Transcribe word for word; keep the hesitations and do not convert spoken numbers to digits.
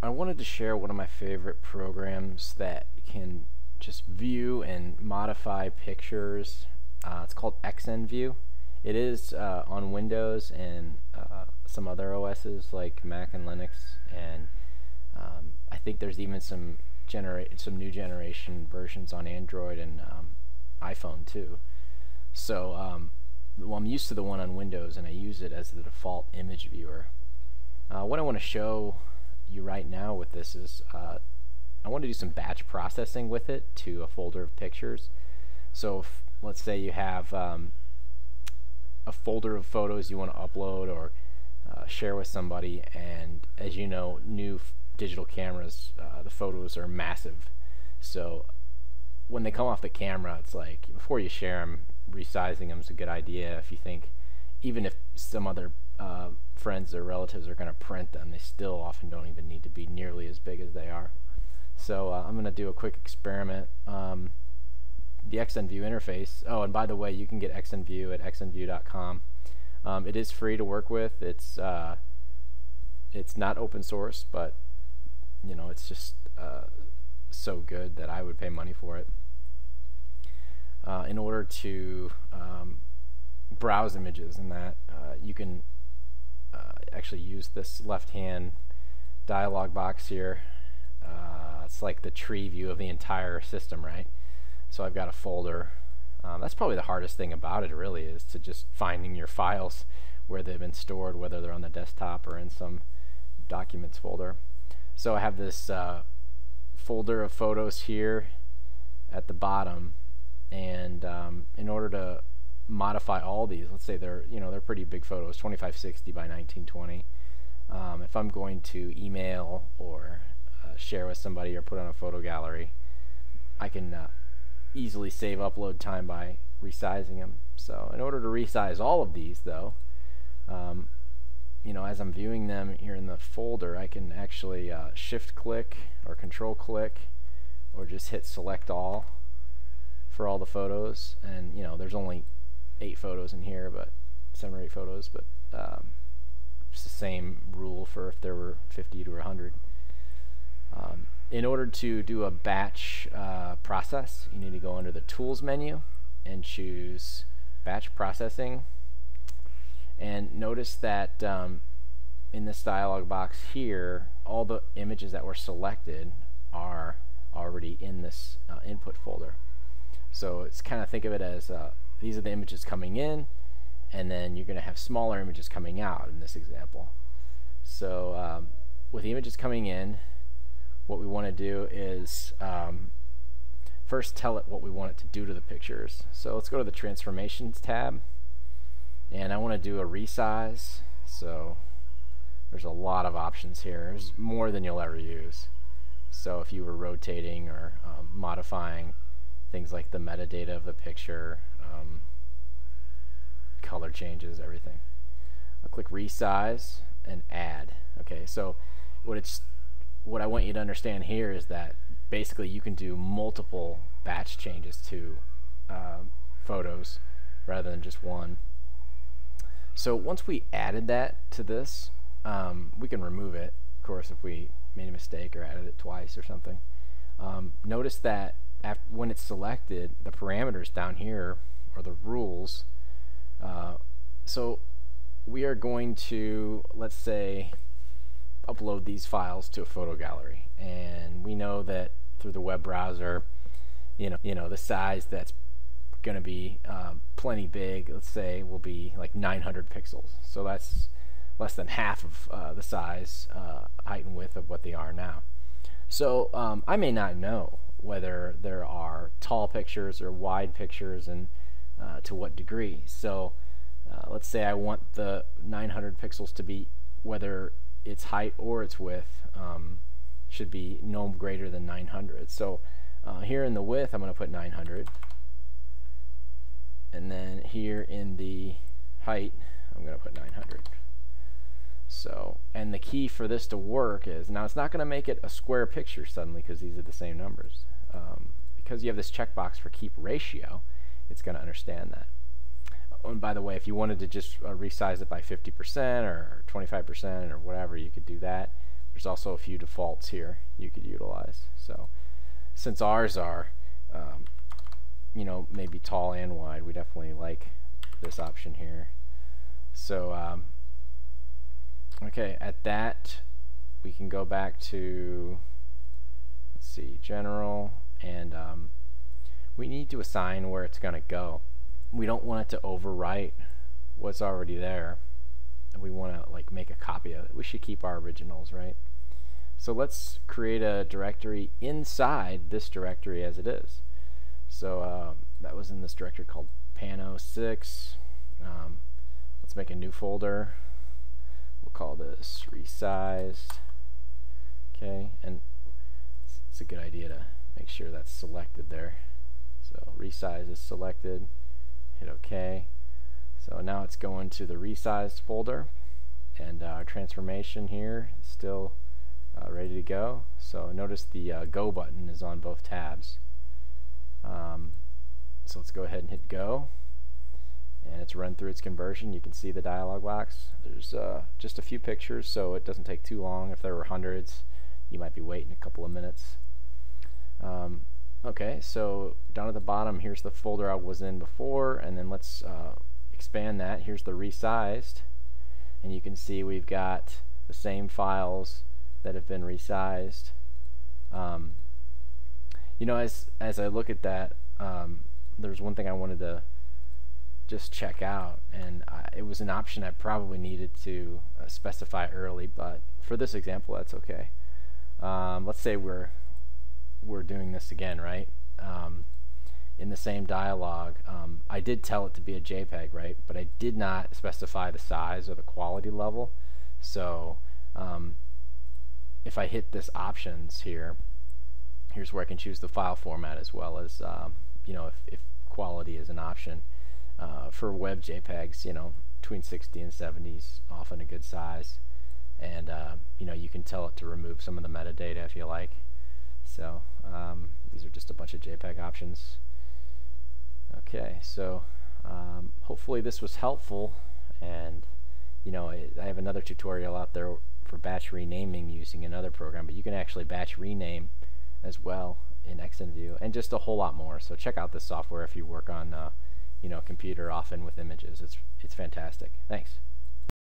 I wanted to share one of my favorite programs that can just view and modify pictures. Uh, it's called X N View. It is uh, on Windows and uh, some other O Ss like Mac and Linux, and um, I think there's even some generate some new generation versions on Android and um, iPhone too. So um, well, I'm used to the one on Windows, and I use it as the default image viewer. Uh, what I want to show you right now with this is uh, I want to do some batch processing with it to a folder of pictures. So if, let's say you have um, a folder of photos you want to upload or uh, share with somebody, and as you know, new f digital cameras, uh, the photos are massive, so when they come off the camera, it's like before you share them, resizing them is a good idea. If you think, even if some other Uh, friends or relatives are going to print them, they still often don't even need to be nearly as big as they are. So uh, I'm going to do a quick experiment. Um, the X N View interface, oh, and by the way, you can get X N View at x n view dot com. Um, it is free to work with. It's uh, it's not open source, but you know, it's just uh, so good that I would pay money for it. Uh, in order to um, browse images and that, uh, you can Uh, actually use this left-hand dialog box here. Uh, it's like the tree view of the entire system, right? So I've got a folder. Um, that's probably the hardest thing about it, really, is to just finding your files where they've been stored, whether they're on the desktop or in some documents folder. So I have this uh, folder of photos here at the bottom, and um, in order to modify all these, let's say they're you know they're pretty big photos, twenty-five sixty by nineteen twenty. Um, if I'm going to email or uh, share with somebody or put on a photo gallery, I can uh, easily save upload time by resizing them. So in order to resize all of these, though, um, you know as I'm viewing them here in the folder, I can actually uh, shift click or control click or just hit select all for all the photos. And you know there's only eight photos in here, but seven or eight photos, but um, it's the same rule for if there were fifty to a hundred. Um, in order to do a batch uh, process, you need to go under the Tools menu and choose Batch Processing, and notice that um, in this dialog box here, all the images that were selected are already in this uh, input folder. So it's kind of, think of it as uh, these are the images coming in, and then you're going to have smaller images coming out in this example. So um, with the images coming in, what we want to do is um, first tell it what we want it to do to the pictures. So let's go to the Transformations tab, and I want to do a resize. So there's a lot of options here. There's more than you'll ever use. So if you were rotating or um, modifying things like the metadata of the picture, um, color changes, everything. I'll click resize and add. Okay, so what it's what I want you to understand here is that basically you can do multiple batch changes to uh, photos rather than just one. So once we added that to this, um, we can remove it, of course, if we made a mistake or added it twice or something. Um, notice that After, when it's selected, the parameters down here are the rules. Uh, so we are going to, let's say, upload these files to a photo gallery, and we know that through the web browser, you know, you know, the size that's going to be um, plenty big, let's say, will be like nine hundred pixels. So that's less than half of uh, the size, uh, height, and width of what they are now. So um, I may not know whether there are tall pictures or wide pictures, and uh, to what degree. So uh, let's say I want the nine hundred pixels to be, whether its height or its width um, should be no greater than nine hundred. So uh, here in the width, I'm going to put nine hundred, and then here in the height, I'm going to put nine hundred. So, and the key for this to work is, now it's not going to make it a square picture suddenly because these are the same numbers. Um, because you have this checkbox for keep ratio, it's going to understand that. Oh, and by the way, if you wanted to just uh, resize it by fifty percent or twenty-five percent or whatever, you could do that. There's also a few defaults here you could utilize. So since ours are um, you know, maybe tall and wide, we definitely like this option here. So um, okay, at that we can go back to, let's see, general, and um, we need to assign where it's going to go. We don't want it to overwrite what's already there, and we want to like make a copy of it. We should keep our originals, right? So let's create a directory inside this directory as it is. So uh, that was in this directory called pan oh six. Um, let's make a new folder. We'll call this resized. Okay, and it's, it's a good idea to make sure that's selected there. So resize is selected. Hit OK. So now it's going to the resized folder, and uh, our transformation here is still uh, ready to go. So notice the uh, go button is on both tabs. Um, so let's go ahead and hit go, and it's run through its conversion. You can see the dialog box. There's uh, just a few pictures, so it doesn't take too long. If there were hundreds, you might be waiting a couple of minutes. Um, okay, so down at the bottom, here's the folder I was in before, and then let's uh, expand that. Here's the resized, and you can see we've got the same files that have been resized. Um, you know, as as I look at that, um, there's one thing I wanted to just check out, and I, it was an option I probably needed to uh, specify early, but for this example that's okay. Um, let's say we're we're doing this again, right? Um, in the same dialog, um, I did tell it to be a JPEG, right? But I did not specify the size or the quality level. So um, if I hit this options here, here's where I can choose the file format as well as, um, you know, if, if quality is an option. Uh, for web JPEGs, you know, between sixty and seventy is often a good size. And, uh, you know, you can tell it to remove some of the metadata if you like. So um, these are just a bunch of JPEG options. Okay, so um, hopefully this was helpful, and you know, it, I have another tutorial out there for batch renaming using another program, but you can actually batch rename as well in X N view, and just a whole lot more. So check out this software if you work on uh, you know, computer often with images. It's it's fantastic. Thanks.